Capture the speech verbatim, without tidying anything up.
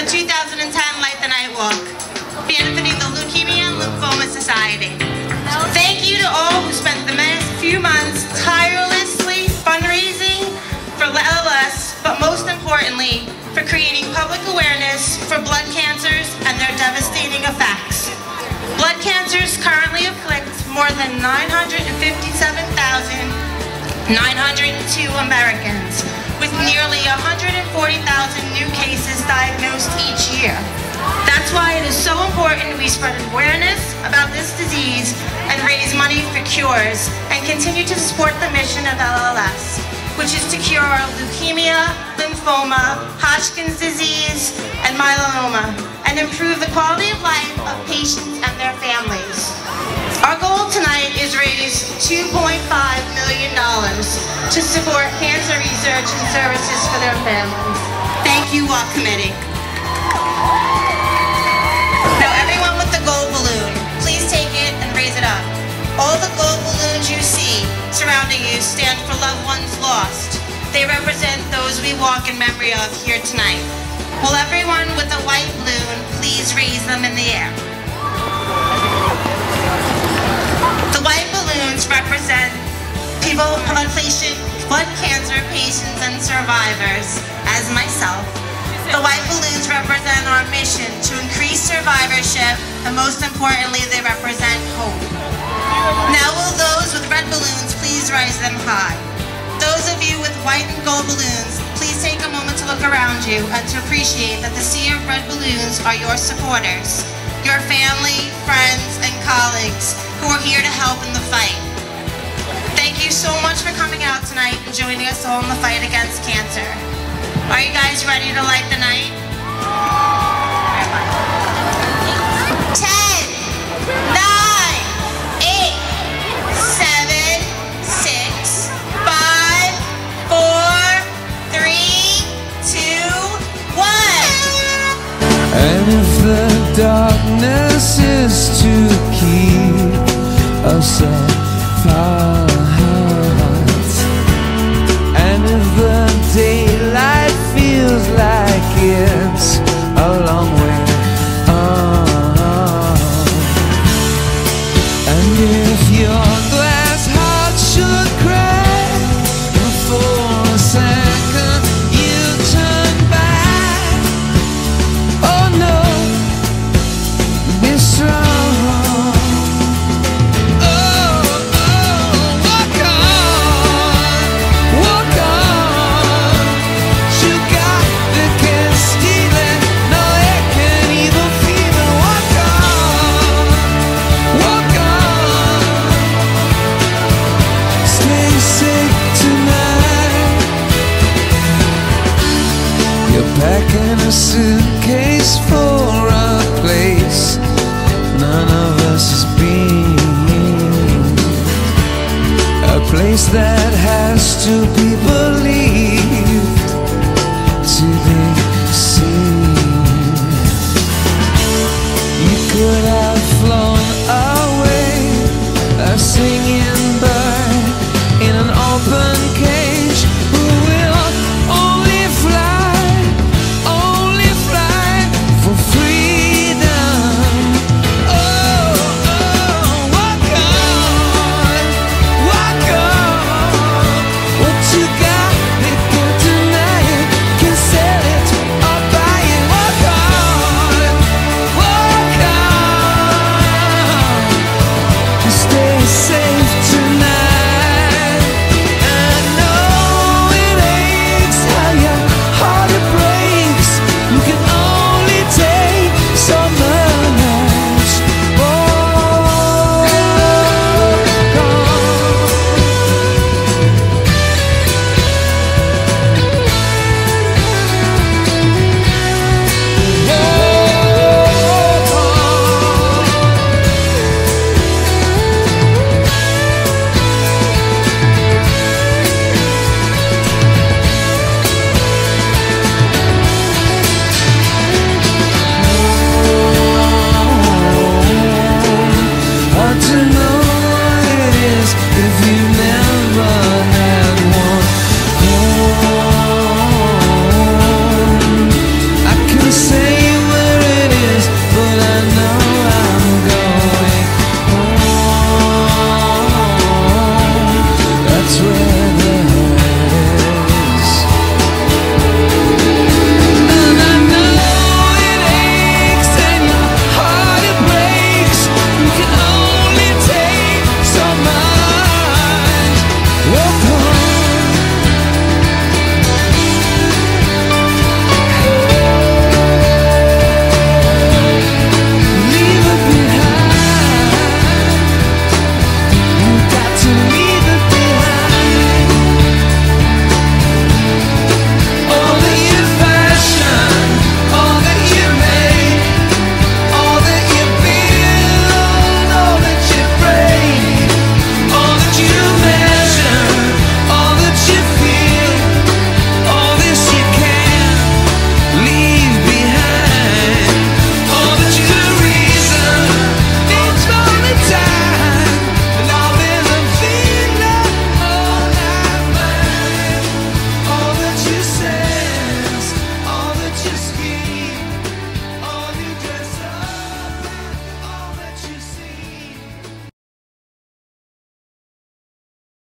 the two thousand ten Light the Night walk, benefiting the Leukemia and Lymphoma Society. Thank you to all who spent the last few months tirelessly fundraising for L L S, but most importantly, for creating public awareness for blood cancers and their devastating effects. Blood cancers currently afflict more than nine hundred fifty-seven thousand nine hundred two Americans, with nearly one hundred forty thousand new cases diagnosed each year. That's why it is so important we spread awareness about this disease and raise money for cures and continue to support the mission of L L S, which is to cure our leukemia, lymphoma, Hodgkin's disease, and myeloma, and improve the quality of life of patients and their families. Our goal tonight is raise two point five million dollars to support cancer research and services for their families. Thank you, Walk Committee. Now everyone with the gold balloon, please take it and raise it up. All the gold balloons you see surrounding you stand for loved ones lost. They represent those we walk in memory of here tonight. Will everyone with a white balloon please raise them in the air? The white balloons represent people, population, blood cancer patients and survivors, as myself. The white balloons represent our mission to increase survivorship, and most importantly, they represent hope. Now will those with red balloons please raise them high. Those of you with white and gold balloons, please take a moment to look around you and to appreciate that the sea of red balloons are your supporters, your family, friends, and colleagues who are here to help in the fight. Thank you so much for coming out tonight and joining us all in the fight against cancer. Are you guys ready to light the night? ten, nine, eight, seven, six, five, four, three, two, one. And if the darkness is too keen, us up our hearts, and if the daylight feels like it's a long way on, and if your glass heart should crack before a second you turn back, oh no, be strong. Packing a suitcase for a place none of us has been, a place that has to be believed.